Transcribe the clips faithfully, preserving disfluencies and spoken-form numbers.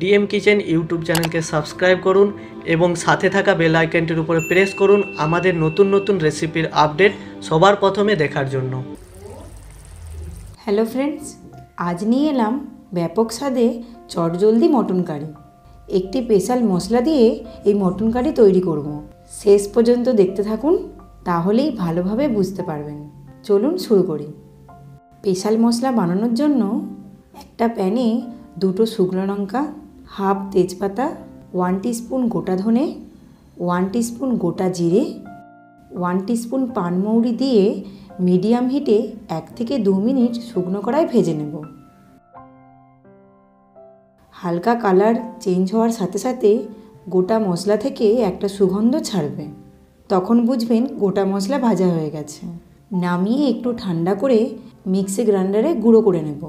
DM kitchen YouTube চ্যানেলকে subscribe করুন এবং সাথে থাকা বেল আইকনটির উপরে প্রেস করুন আমাদের নতুন নতুন রেসিপির আপডেট সবার প্রথমে দেখার জন্য। হ্যালো ফ্রেন্ডস, আজ নিয়ে এলাম ব্যাপক স্বাদে চটজলদি মটন কারি। একটি স্পেশাল মশলা দিয়ে এই মটন কারি তৈরি করব। শেষ পর্যন্ত দেখতে থাকুন, তাহলেই ভালোভাবে বুঝতে পারবেন। চলুন শুরু করি। স্পেশাল মশলা বানানোর জন্য একটা প্যানে দুটো শুকনো লঙ্কা, হাফ তেজপাতা, ওয়ান টিস্পুন গোটা ধনে, ওয়ান টিস্পুন গোটা জিরে, ওয়ান টিস্পুন পানমৌরি দিয়ে মিডিয়াম হিটে এক থেকে দু মিনিট শুকনো কড়াই ভেজে নেব। হালকা কালার চেঞ্জ হওয়ার সাথে সাথে গোটা মশলা থেকে একটা সুগন্ধ ছাড়বে, তখন বুঝবেন গোটা মশলা ভাজা হয়ে গেছে। নামিয়ে একটু ঠান্ডা করে মিক্সি গ্রাইন্ডারে গুঁড়ো করে নেব।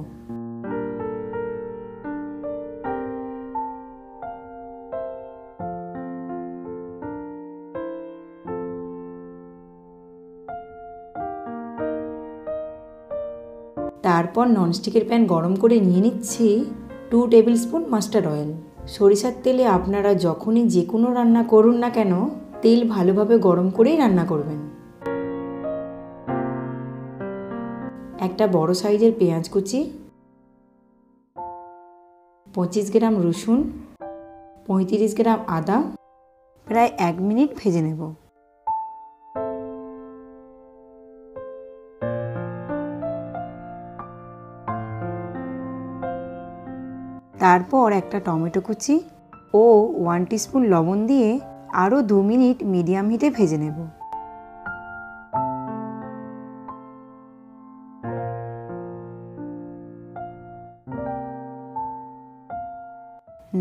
তারপর ননস্টিকের প্যান গরম করে নিয়ে নিচ্ছি two tablespoon mustard oil. সরিষার তেলে আপনারা যখনই যে কোনো রান্না করুন না কেন, তেল ভালোভাবে গরম করেই রান্না করবেন। একটা বড় সাইজের পেঁয়াজ কুচি, পঁচিশ গ্রাম রসুন, পঁয়ত্রিশ গ্রাম আদা প্রায় এক মিনিট ভেজে নেব। তারপর একটা টমেটো কুচি ও ওয়ান টিস্পুন লবণ দিয়ে আরও দু মিনিট মিডিয়াম হিটে ভেজে নেব।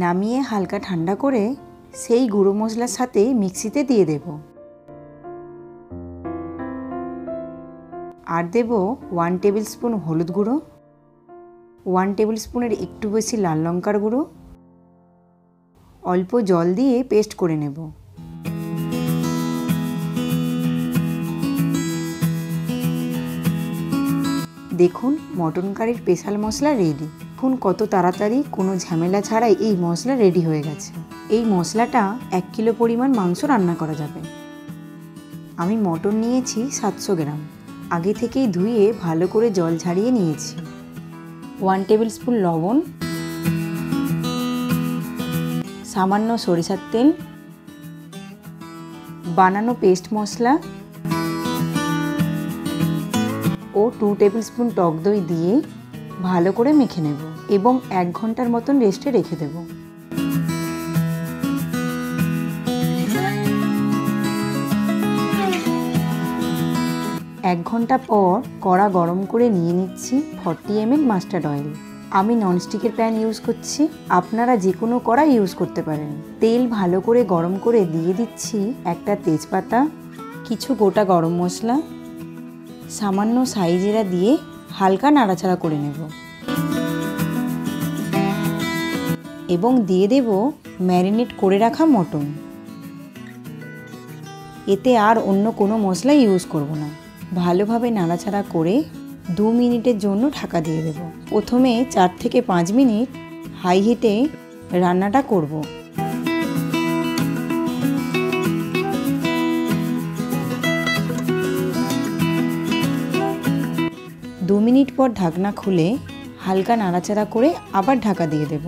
নামিয়ে হালকা ঠান্ডা করে সেই গুঁড়ো মশলার সাথে মিক্সিতে দিয়ে দেব। আর দেব ওয়ান টেবিল স্পুন হলুদ গুঁড়ো, ওয়ান টেবিল স্পুনের একটু বেশি লাল লঙ্কার গুঁড়ো। অল্প জল দিয়ে পেস্ট করে নেব। দেখুন, মটন কারির স্পেশাল মশলা রেডি। এখন কত তাড়াতাড়ি কোনো ঝামেলা ছাড়াই এই মশলা রেডি হয়ে গেছে। এই মশলাটা এক কিলো পরিমাণ মাংস রান্না করা যাবে। আমি মটন নিয়েছি সাতশো গ্রাম, আগে থেকেই ধুয়ে ভালো করে জল ঝাড়িয়ে নিয়েছি। ওয়ান টেবিল স্পুন লবণ, সামান্য সরিষার তেল, বানানো পেস্ট মশলা ও টু টেবিল স্পুন টক দই দিয়ে ভালো করে মেখে নেব এবং এক ঘন্টার মতন রেস্টে রেখে দেব। এক ঘন্টা পর কড়া গরম করে নিয়ে নিচ্ছি forty M L mustard oil. আমি ননস্টিকের প্যান ইউজ করছি, আপনারা যে কোনো কড়া ইউজ করতে পারেন। তেল ভালো করে গরম করে দিয়ে দিচ্ছি একটা তেজপাতা, কিছু গোটা গরম মশলা, সামান্য সাইজিরা দিয়ে হালকা নাড়াচাড়া করে নেব এবং দিয়ে দেব ম্যারিনেট করে রাখা মটন। এতে আর অন্য কোনো মশলা ইউজ করব না। ভালোভাবে নাড়াচাড়া করে দু মিনিটের জন্য ঢাকা দিয়ে দেব। প্রথমে চার থেকে পাঁচ মিনিট হাই হিটে রান্নাটা করব। দু মিনিট পর ঢাকনা খুলে হালকা নাড়াচাড়া করে আবার ঢাকা দিয়ে দেব।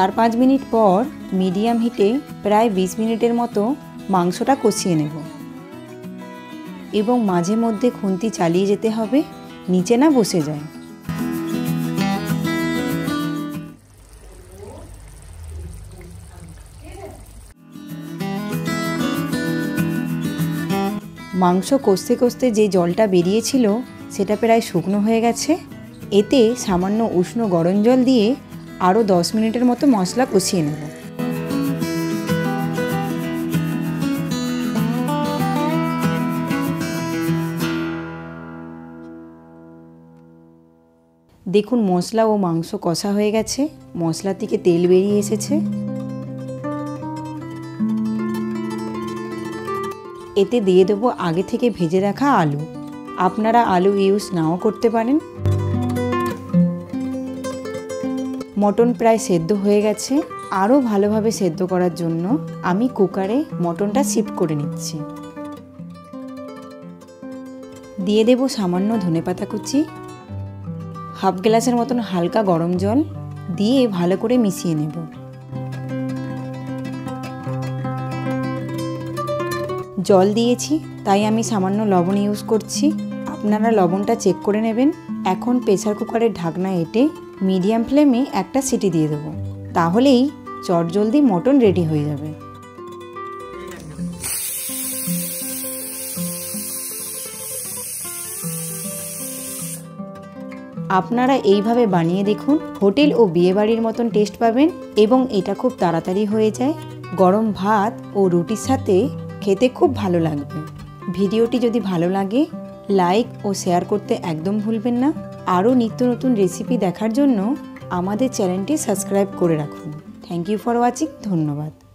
চার পাঁচ মিনিট পর মিডিয়াম হিটে প্রায় বিশ মিনিটের মতো মাংসটা কষিয়ে নেব এবং মাঝে মধ্যে খুন্তি চালিয়ে যেতে হবে, নিচে না বসে যায়। মাংস কষতে কষতে যে জলটা বেরিয়েছিল সেটা প্রায় শুকনো হয়ে গেছে। এতে সামান্য উষ্ণ গরম জল দিয়ে আরও দশ মিনিটের মতো মশলা কষিয়ে নেব। দেখুন, মশলা ও মাংস কষা হয়ে গেছে, মশলা থেকে তেল বেরিয়ে এসেছে। এতে দিয়ে দেব আগে থেকে ভেজে রাখা আলু। আপনারা আলু ইউজ নাও করতে পারেন। মটন প্রায় সেদ্ধ হয়ে গেছে। আরও ভালোভাবে সেদ্ধ করার জন্য আমি কুকারে মটনটা শিফট করে নিচ্ছি। দিয়ে দেব সামান্য ধনেপাতা কুচি, হাফ গ্লাসের মতন হালকা গরম জল দিয়ে ভালো করে মিশিয়ে নেব। জল দিয়েছি তাই আমি সামান্য লবণ ইউজ করছি, আপনারা লবণটা চেক করে নেবেন। এখন প্রেসার কুকারের ঢাকনা এঁটে মিডিয়াম ফ্লেমে একটা সিটি দিয়ে দেবো, তাহলেই চটজলদি মটন রেডি হয়ে যাবে। আপনারা এইভাবে বানিয়ে দেখুন, হোটেল ও বিয়েবাড়ির মতন টেস্ট পাবেন এবং এটা খুব তাড়াতাড়ি হয়ে যায়। গরম ভাত ও রুটির সাথে খেতে খুব ভালো লাগবে। ভিডিওটি যদি ভালো লাগে লাইক ও শেয়ার করতে একদম ভুলবেন না। আরও নিত্য নতুন রেসিপি দেখার জন্য আমাদের চ্যানেলটি সাবস্ক্রাইব করে রাখুন। Thank you for watching. ধন্যবাদ।